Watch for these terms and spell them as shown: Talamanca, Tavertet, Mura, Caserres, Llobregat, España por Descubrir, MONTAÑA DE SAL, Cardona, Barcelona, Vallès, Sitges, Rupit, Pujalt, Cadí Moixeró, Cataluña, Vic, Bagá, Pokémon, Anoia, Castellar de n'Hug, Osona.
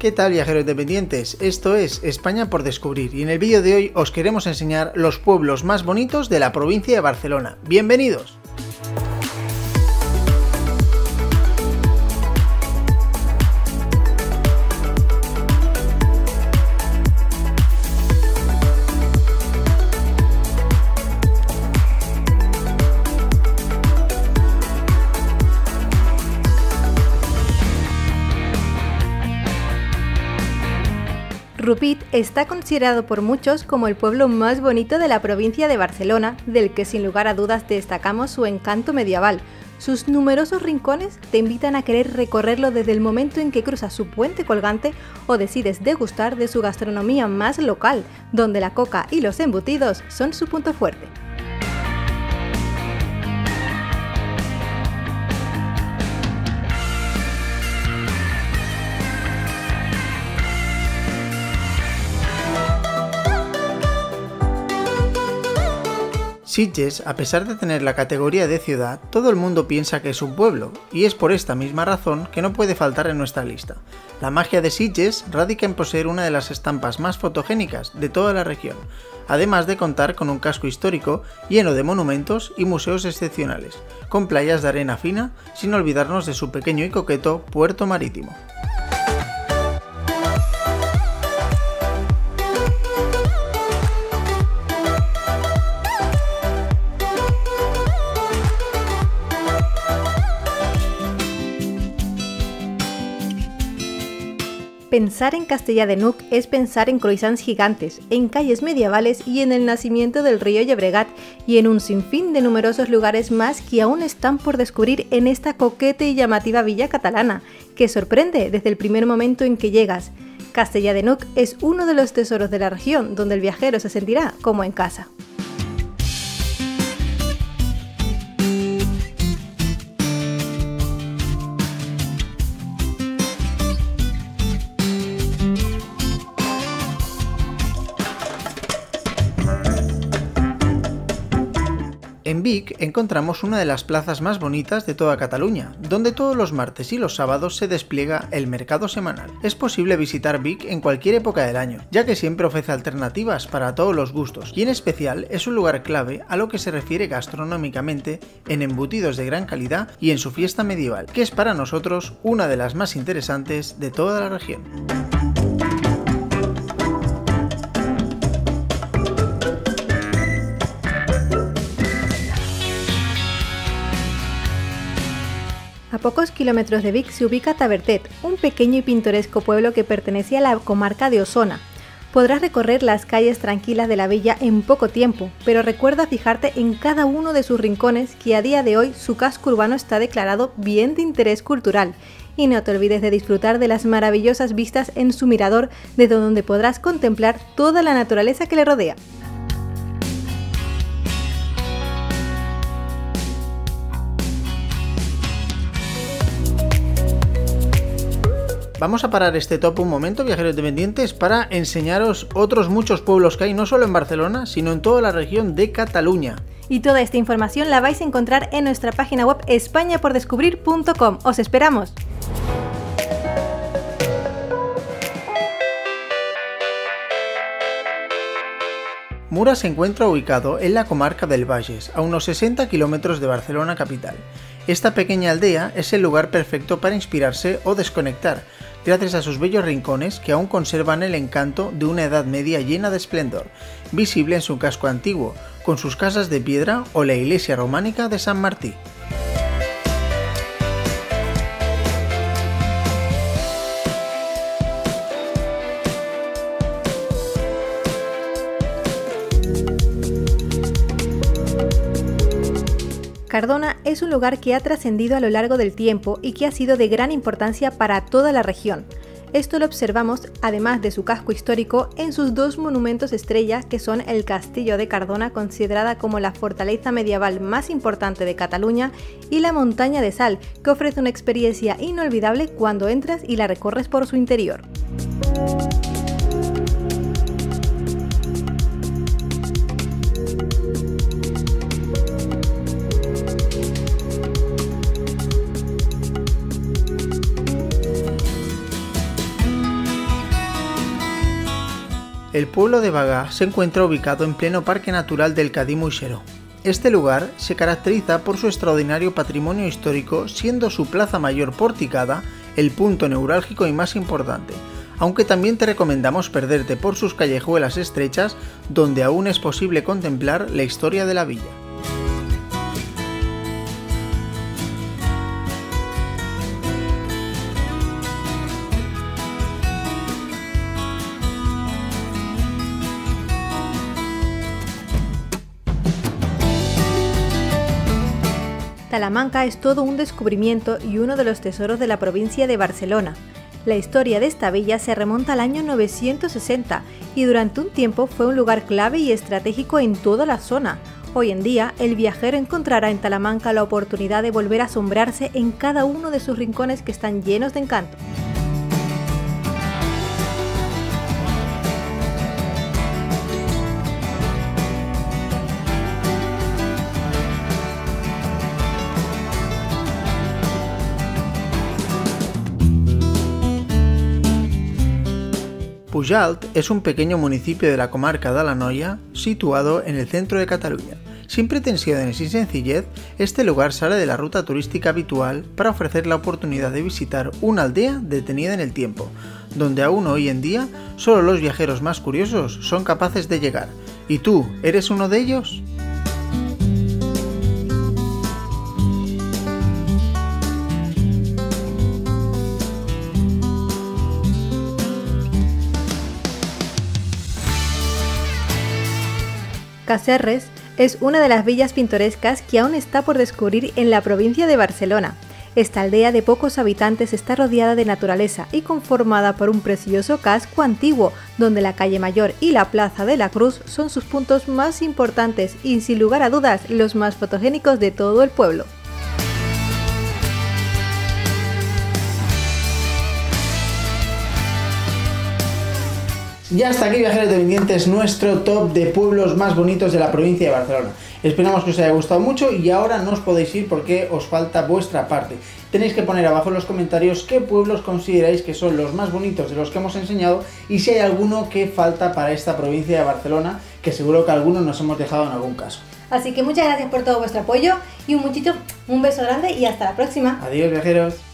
¿Qué tal, viajeros independientes? Esto es España por Descubrir y en el vídeo de hoy os queremos enseñar los pueblos más bonitos de la provincia de Barcelona. ¡Bienvenidos! Rupit está considerado por muchos como el pueblo más bonito de la provincia de Barcelona, del que sin lugar a dudas destacamos su encanto medieval. Sus numerosos rincones te invitan a querer recorrerlo desde el momento en que cruzas su puente colgante o decides degustar de su gastronomía más local, donde la coca y los embutidos son su punto fuerte. Sitges, a pesar de tener la categoría de ciudad, todo el mundo piensa que es un pueblo, y es por esta misma razón que no puede faltar en nuestra lista. La magia de Sitges radica en poseer una de las estampas más fotogénicas de toda la región, además de contar con un casco histórico lleno de monumentos y museos excepcionales, con playas de arena fina, sin olvidarnos de su pequeño y coqueto puerto marítimo. Pensar en Castellar de n'Hug es pensar en croissants gigantes, en calles medievales y en el nacimiento del río Llobregat, y en un sinfín de numerosos lugares más que aún están por descubrir en esta coqueta y llamativa villa catalana, que sorprende desde el primer momento en que llegas. Castellar de n'Hug es uno de los tesoros de la región, donde el viajero se sentirá como en casa. En Vic encontramos una de las plazas más bonitas de toda Cataluña, donde todos los martes y los sábados se despliega el mercado semanal. Es posible visitar Vic en cualquier época del año, ya que siempre ofrece alternativas para todos los gustos, y en especial es un lugar clave a lo que se refiere gastronómicamente en embutidos de gran calidad y en su fiesta medieval, que es para nosotros una de las más interesantes de toda la región. A pocos kilómetros de Vic se ubica Tavertet, un pequeño y pintoresco pueblo que pertenece a la comarca de Osona. Podrás recorrer las calles tranquilas de la villa en poco tiempo, pero recuerda fijarte en cada uno de sus rincones, que a día de hoy su casco urbano está declarado bien de interés cultural. Y no te olvides de disfrutar de las maravillosas vistas en su mirador, desde donde podrás contemplar toda la naturaleza que le rodea. Vamos a parar este top un momento, viajeros independientes, para enseñaros otros muchos pueblos que hay no solo en Barcelona, sino en toda la región de Cataluña. Y toda esta información la vais a encontrar en nuestra página web españapordescubrir.com. ¡Os esperamos! Mura se encuentra ubicado en la comarca del Vallès, a unos 60 kilómetros de Barcelona capital. Esta pequeña aldea es el lugar perfecto para inspirarse o desconectar, gracias a sus bellos rincones que aún conservan el encanto de una Edad Media llena de esplendor, visible en su casco antiguo, con sus casas de piedra o la iglesia románica de San Martí. Cardona es un lugar que ha trascendido a lo largo del tiempo y que ha sido de gran importancia para toda la región. Esto lo observamos, además de su casco histórico, en sus dos monumentos estrella, que son el Castillo de Cardona, considerada como la fortaleza medieval más importante de Cataluña, y la Montaña de Sal, que ofrece una experiencia inolvidable cuando entras y la recorres por su interior. El pueblo de Bagá se encuentra ubicado en pleno parque natural del Cadí Moixeró. Este lugar se caracteriza por su extraordinario patrimonio histórico, siendo su plaza mayor porticada el punto neurálgico y más importante, aunque también te recomendamos perderte por sus callejuelas estrechas donde aún es posible contemplar la historia de la villa. Talamanca es todo un descubrimiento y uno de los tesoros de la provincia de Barcelona. La historia de esta villa se remonta al año 960 y durante un tiempo fue un lugar clave y estratégico en toda la zona. Hoy en día, el viajero encontrará en Talamanca la oportunidad de volver a asombrarse en cada uno de sus rincones que están llenos de encanto. Pujalt es un pequeño municipio de la comarca de Anoia, situado en el centro de Cataluña. Sin pretensiones y sencillez, este lugar sale de la ruta turística habitual para ofrecer la oportunidad de visitar una aldea detenida en el tiempo, donde aún hoy en día solo los viajeros más curiosos son capaces de llegar. ¿Y tú, eres uno de ellos? Caserres es una de las villas pintorescas que aún está por descubrir en la provincia de Barcelona. Esta aldea de pocos habitantes está rodeada de naturaleza y conformada por un precioso casco antiguo, donde la calle Mayor y la plaza de la Cruz son sus puntos más importantes y, sin lugar a dudas, los más fotogénicos de todo el pueblo. Ya hasta aquí, viajeros dependientes, nuestro top de pueblos más bonitos de la provincia de Barcelona. Esperamos que os haya gustado mucho y ahora no os podéis ir porque os falta vuestra parte. Tenéis que poner abajo en los comentarios qué pueblos consideráis que son los más bonitos de los que hemos enseñado y si hay alguno que falta para esta provincia de Barcelona, que seguro que algunos nos hemos dejado en algún caso. Así que muchas gracias por todo vuestro apoyo y un beso grande y hasta la próxima. Adiós, viajeros.